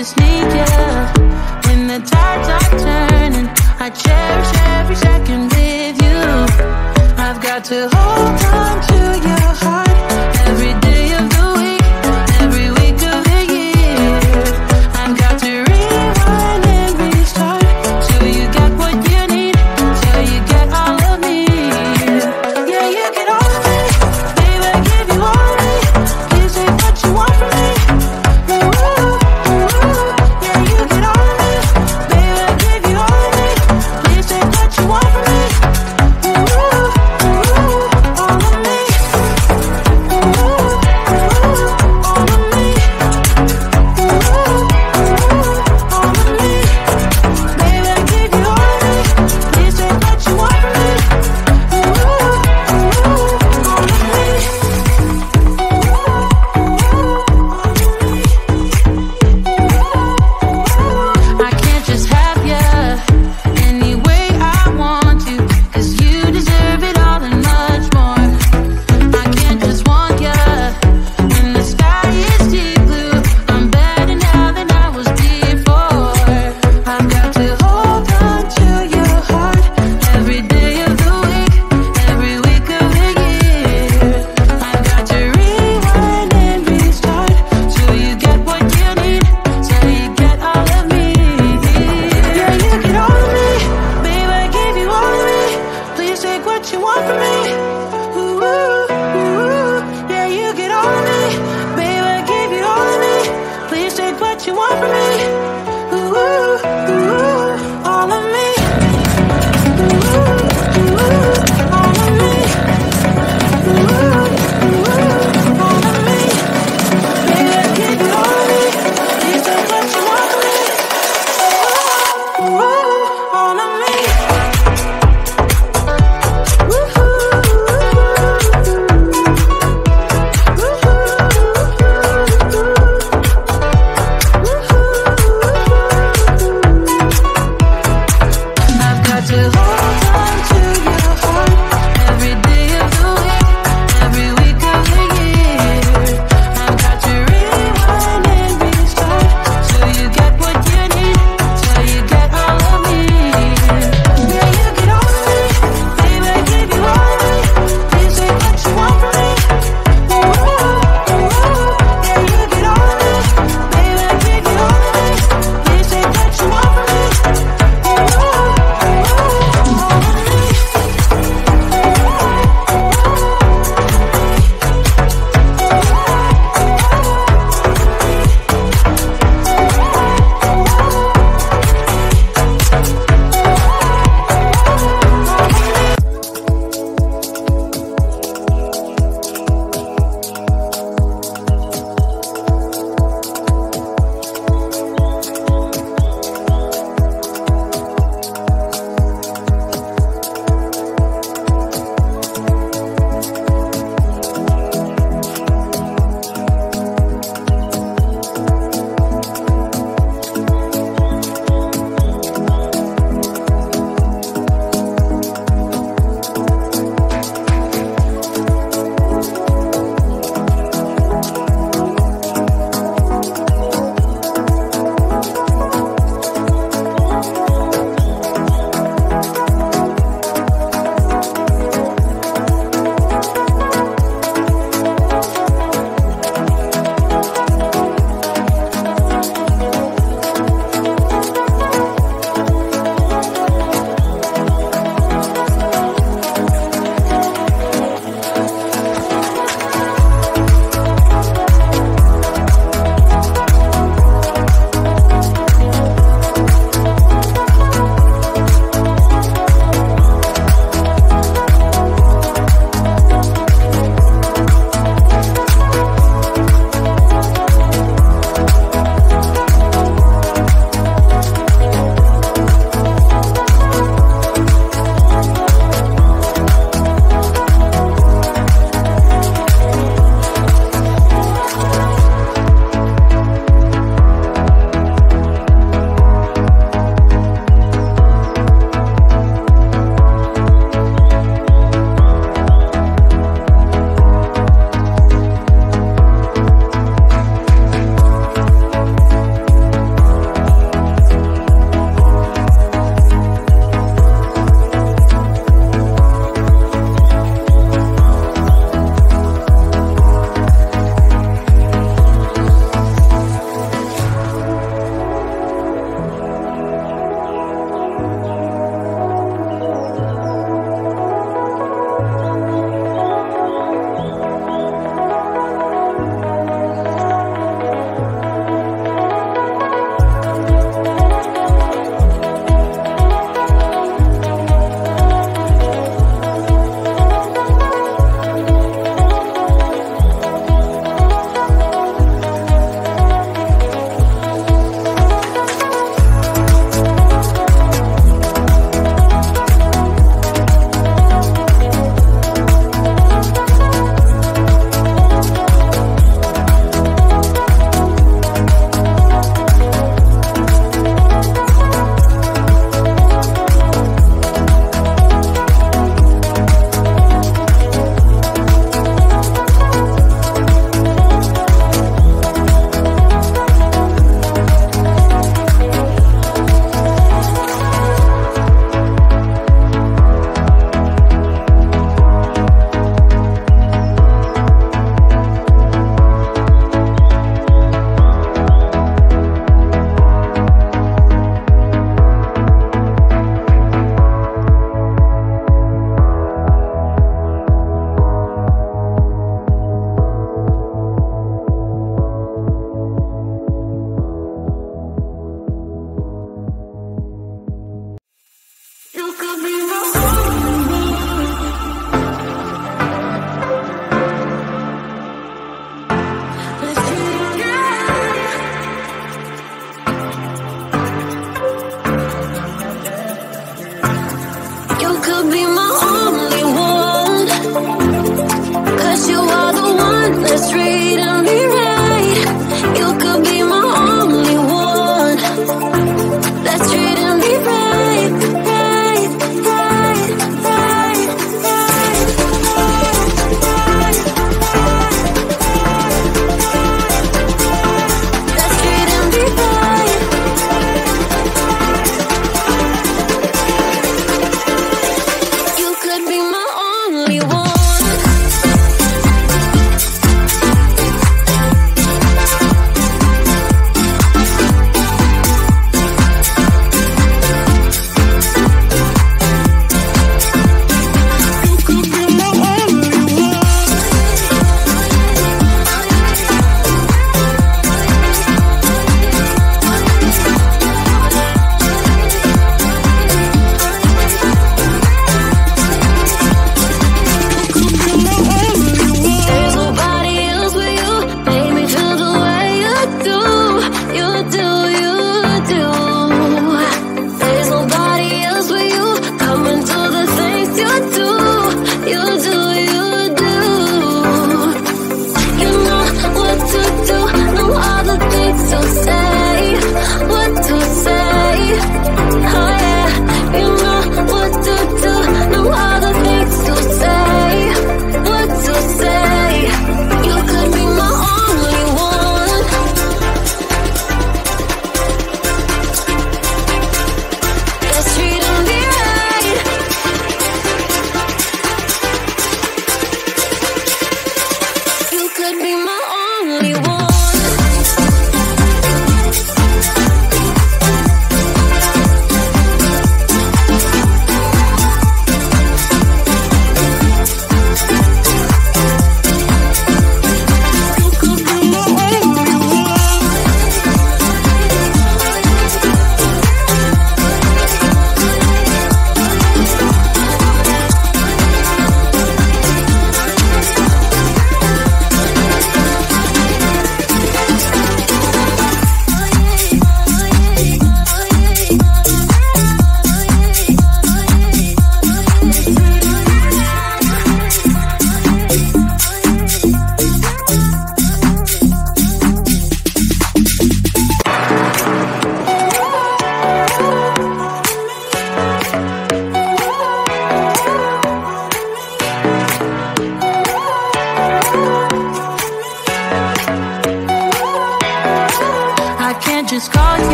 just need you. When the tides are turning, I cherish every second with you. I've got to hold on to your heart every day of the week, every week of the year. I've got to rewind and restart till you get what you need, till you get all of me. Yeah, you get all of me, baby, I give you all of me. Please take what you want from me. Take what you want from me, all of me.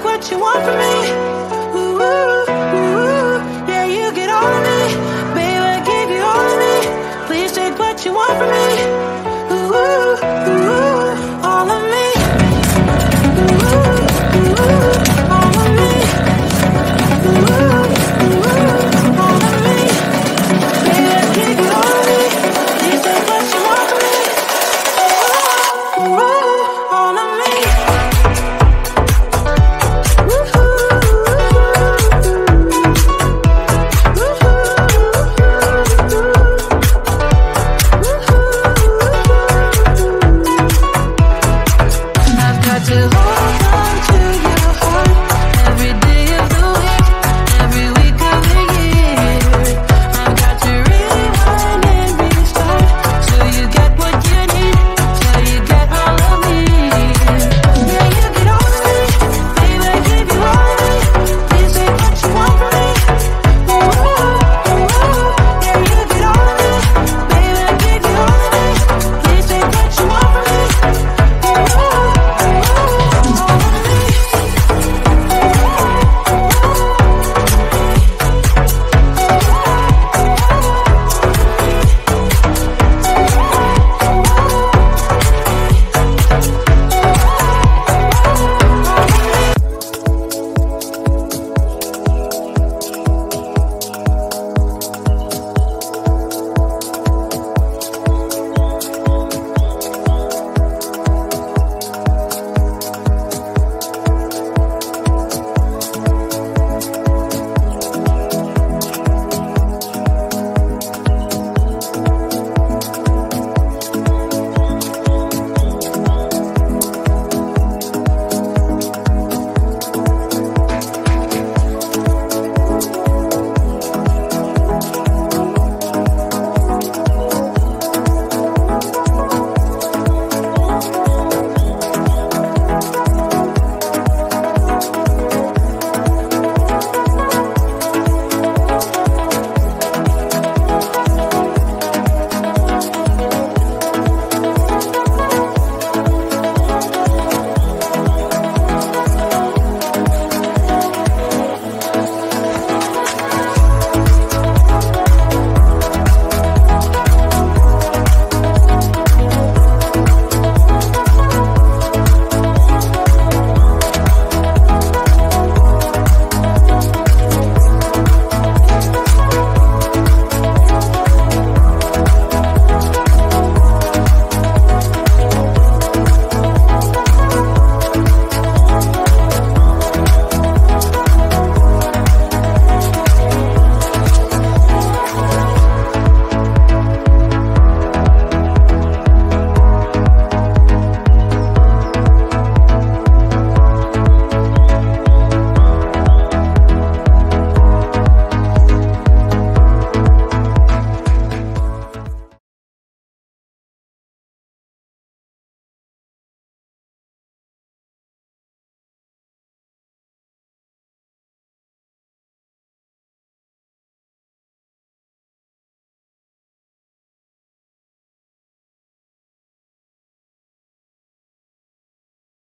What you want from me?